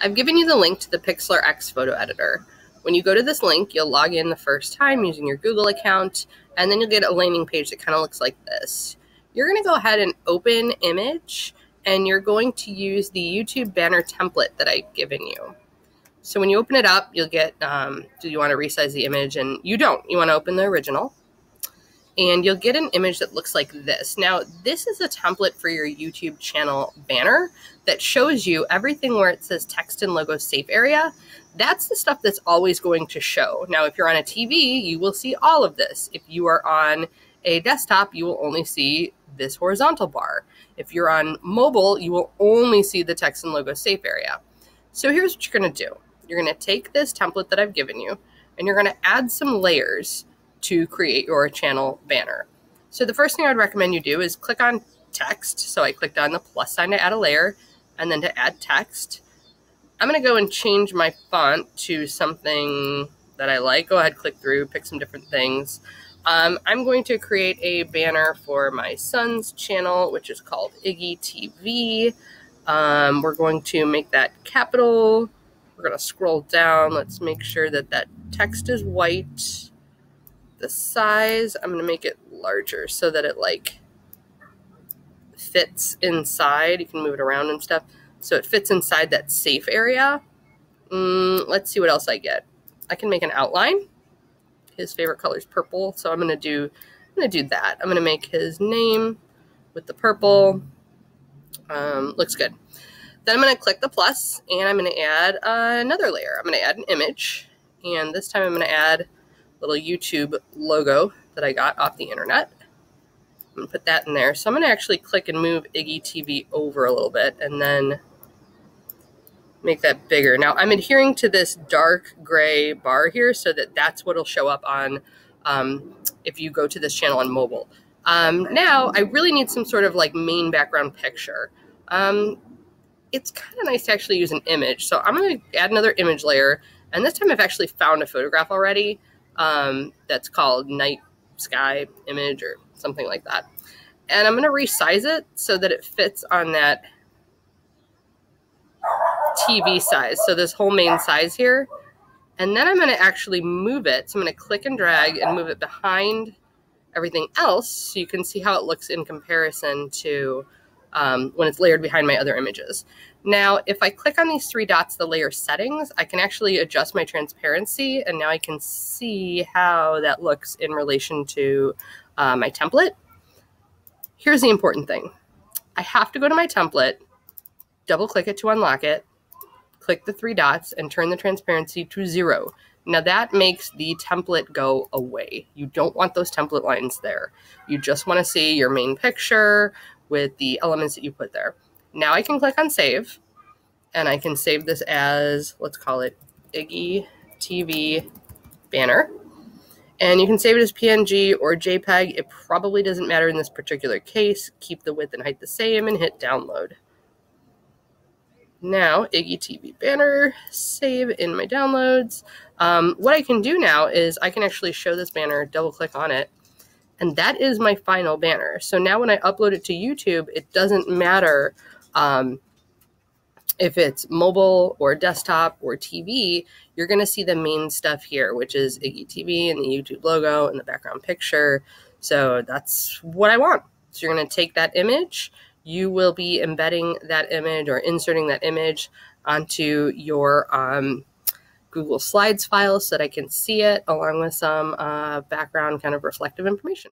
I've given you the link to the Pixlr X photo editor. When you go to this link, you'll log in the first time using your Google account, and then you'll get a landing page that kind of looks like this. You're going to go ahead and open image, and you're going to use the YouTube banner template that I've given you. So when you open it up, you'll get, do you want to resize the image? And you don't. You want to open the original. And you'll get an image that looks like this. Now, this is a template for your YouTube channel banner that shows you everything where it says text and logo safe area. That's the stuff that's always going to show. Now, if you're on a TV, you will see all of this. If you are on a desktop, you will only see this horizontal bar. If you're on mobile, you will only see the text and logo safe area. So here's what you're going to do. You're going to take this template that I've given you, and you're going to add some layers to create your channel banner. So the first thing I'd recommend you do is click on text. So I clicked on the plus sign to add a layer and then to add text. I'm going to go and change my font to something that I like. Go ahead, click through, pick some different things. I'm going to create a banner for my son's channel, which is called Iggy TV. We're going to make that capital. We're going to scroll down. Let's make sure that that text is white. The size, I'm going to make it larger so that it like fits inside. You can move it around and stuff. So it fits inside that safe area. Let's see what else I get. I can make an outline. His favorite color is purple. So I'm going to do that. I'm going to make his name with the purple. Looks good. Then I'm going to click the plus and I'm going to add another layer. I'm going to add an image. And this time I'm going to add little YouTube logo that I got off the internet. I'm gonna put that in there. So I'm gonna actually click and move Iggy TV over a little bit and then make that bigger. Now I'm adhering to this dark gray bar here so that that's what'll show up on if you go to this channel on mobile. Now I really need some sort of like main background picture. It's kind of nice to actually use an image. So I'm gonna add another image layer, and this time I've actually found a photograph already. That's called night sky image or something like that. And I'm going to resize it so that it fits on that TV size. So this whole main size here. And then I'm going to actually move it. So I'm going to click and drag and move it behind everything else so you can see how it looks in comparison to when it's layered behind my other images. Now, if I click on these three dots, the layer settings, I can actually adjust my transparency, and now I can see how that looks in relation to my template. Here's the important thing. I have to go to my template, double click it to unlock it, click the three dots, and turn the transparency to 0. Now that makes the template go away. You don't want those template lines there. You just want to see your main picture with the elements that you put there. Now I can click on save, and I can save this as, let's call it Iggy TV banner. And you can save it as PNG or JPEG. It probably doesn't matter in this particular case. Keep the width and height the same and hit download. Now Iggy TV banner, save in my downloads. What I can do now is I can actually show this banner, double click on it, and that is my final banner. So now when I upload it to YouTube, it doesn't matter if it's mobile or desktop or TV, you're going to see the main stuff here, which is Iggy TV and the YouTube logo and the background picture. So that's what I want. So you're going to take that image. You will be embedding that image or inserting that image onto your Google Slides file so that I can see it along with some background kind of reflective information.